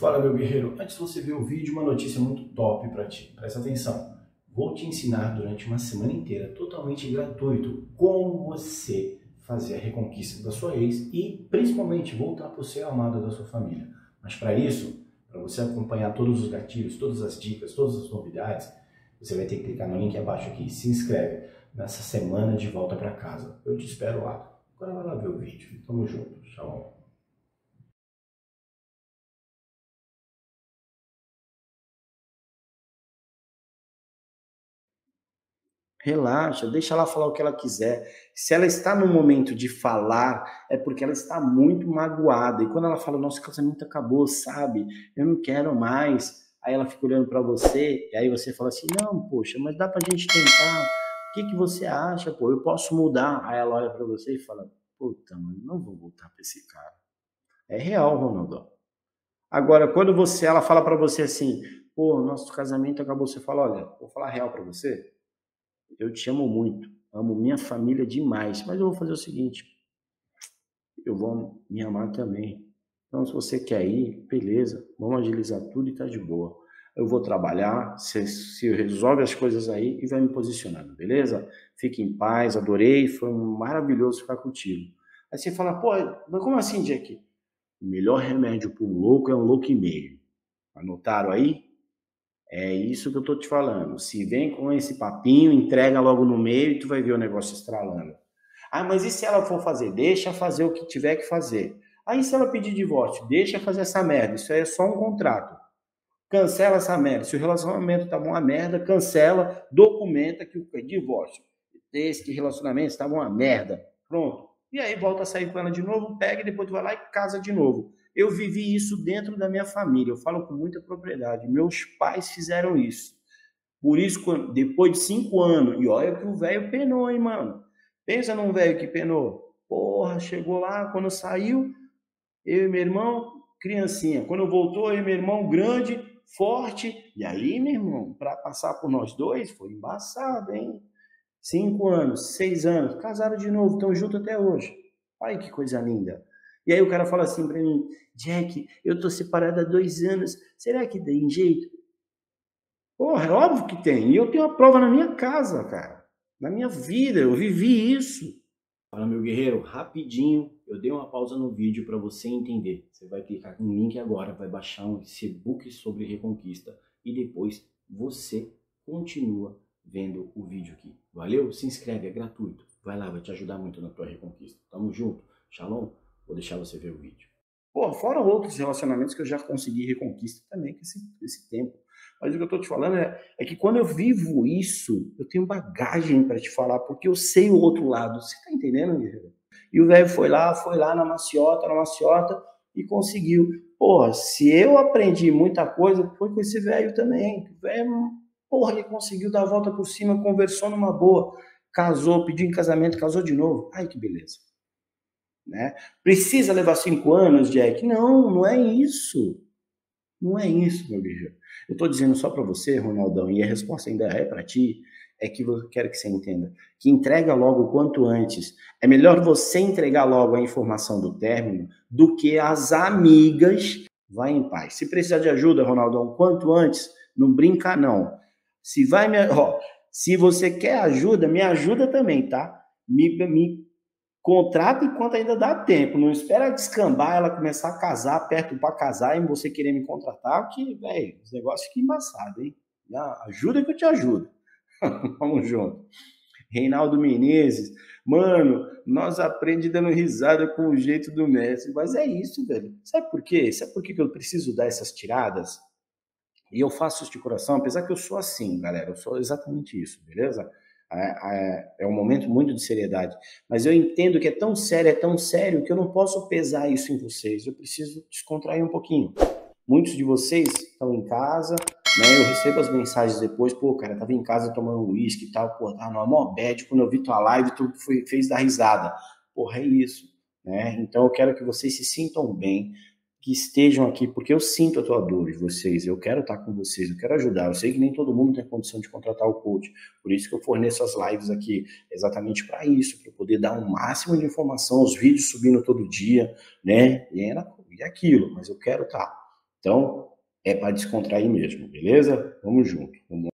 Fala, meu guerreiro, antes de você ver o vídeo, uma notícia muito top para ti, presta atenção. Vou te ensinar durante uma semana inteira, totalmente gratuito, como você fazer a reconquista da sua ex e, principalmente, voltar para o ser amado da sua família. Mas para isso, para você acompanhar todos os gatilhos, todas as dicas, todas as novidades, você vai ter que clicar no link abaixo aqui, se inscreve nessa semana de volta para casa. Eu te espero lá. Agora vai lá ver o vídeo. Tamo junto. Tchau. Relaxa, deixa ela falar o que ela quiser. Se ela está no momento de falar, é porque ela está muito magoada. E quando ela fala, nosso casamento acabou, sabe? Eu não quero mais. Aí ela fica olhando para você, e aí você fala assim, não, poxa, mas dá pra gente tentar. O que que você acha, pô? Eu posso mudar. Aí ela olha para você e fala, puta, mano, não vou voltar pra esse cara. É real, Ronaldo. Agora, quando ela fala para você assim, pô, nosso casamento acabou, você fala, olha, vou falar real para você. Eu te amo muito, amo minha família demais, mas eu vou fazer o seguinte, eu vou me amar também. Então, se você quer ir, beleza, vamos agilizar tudo e tá de boa. Eu vou trabalhar, você resolve as coisas aí e vai me posicionando, beleza? Fique em paz, adorei, foi maravilhoso ficar contigo. Aí você fala, pô, mas como assim, Jack? O melhor remédio para um louco é um louco e meio. Anotaram aí? É isso que eu tô te falando. Se vem com esse papinho, entrega logo no meio e tu vai ver o negócio estralando. Ah, mas e se ela for fazer? Deixa fazer o que tiver que fazer. Aí se ela pedir divórcio, deixa fazer essa merda. Isso aí é só um contrato. Cancela essa merda. Se o relacionamento tá bom, a merda, cancela, documenta que o divórcio. Esse relacionamento tá bom, a merda. Pronto. E aí volta a sair com ela de novo, pega e depois tu vai lá e casa de novo. Eu vivi isso dentro da minha família, eu falo com muita propriedade. Meus pais fizeram isso. Por isso, depois de 5 anos, e olha que o velho penou, hein, mano. Pensa num velho que penou. Porra, chegou lá, quando saiu... Eu e meu irmão, criancinha. Quando voltou, eu e meu irmão, grande, forte. E aí, meu irmão, para passar por nós dois, foi embaçado, hein? 5 anos, 6 anos, casaram de novo, estão juntos até hoje. Olha que coisa linda. E aí o cara fala assim para mim, Jack, eu tô separado há 2 anos, será que tem jeito? Porra, é óbvio que tem. E eu tenho a prova na minha casa, cara. Na minha vida, eu vivi isso. Fala, meu guerreiro, rapidinho, eu dei uma pausa no vídeo para você entender. Você vai clicar no link agora, vai baixar um e-book sobre reconquista e depois você continua vendo o vídeo aqui. Valeu? Se inscreve, é gratuito. Vai lá, vai te ajudar muito na tua reconquista. Tamo junto. Shalom, vou deixar você ver o vídeo. Pô, fora outros relacionamentos que eu já consegui reconquista também com esse tempo. Mas o que eu tô te falando é que quando eu vivo isso, eu tenho bagagem para te falar, porque eu sei o outro lado. Você tá entendendo, guerreiro? E o velho foi lá na maciota e conseguiu. Porra, se eu aprendi muita coisa, foi com esse velho também. O velho, porra, ele conseguiu dar a volta por cima, conversou numa boa, casou, pediu em casamento, casou de novo. Ai, que beleza. Né? Precisa levar 5 anos, Jack? Não, não é isso. Não é isso, meu guerreiro. Eu estou dizendo só para você, Ronaldão, e a resposta ainda é para ti, é que eu quero que você entenda, que entrega logo o quanto antes. É melhor você entregar logo a informação do término do que as amigas. Vai em paz. Se precisar de ajuda, Ronaldão, quanto antes, não brinca não. Se você quer ajuda, me ajuda também, tá? Me contrata enquanto ainda dá tempo, não espera descambar, ela começar a casar, perto para casar e você querer me contratar, que, velho, os negócios ficam embaçados, hein? Ajuda que eu te ajudo. Vamos junto. Reinaldo Menezes, mano, nós aprendemos dando risada com o jeito do mestre, mas é isso, velho. Sabe por quê? Sabe por que eu preciso dar essas tiradas? E eu faço isso de coração, apesar que eu sou assim, galera, eu sou exatamente isso, beleza? É um momento muito de seriedade, mas eu entendo que é tão sério que eu não posso pesar isso em vocês. Eu preciso descontrair um pouquinho. Muitos de vocês estão em casa, né? Eu recebo as mensagens depois, pô, cara, tava em casa tomando um uísque e tal, pô, tava numa mó bad, quando eu vi tua live, tu fez dar risada. Porra, é isso, né? Então eu quero que vocês se sintam bem, que estejam aqui, porque eu sinto a tua dor de vocês, eu quero estar com vocês, eu quero ajudar, eu sei que nem todo mundo tem condição de contratar o coach, por isso que eu forneço as lives aqui, exatamente para isso, para poder dar o máximo de informação, os vídeos subindo todo dia, né, e aquilo, mas eu quero estar, Então, é para descontrair mesmo, beleza? Vamos junto. Vamos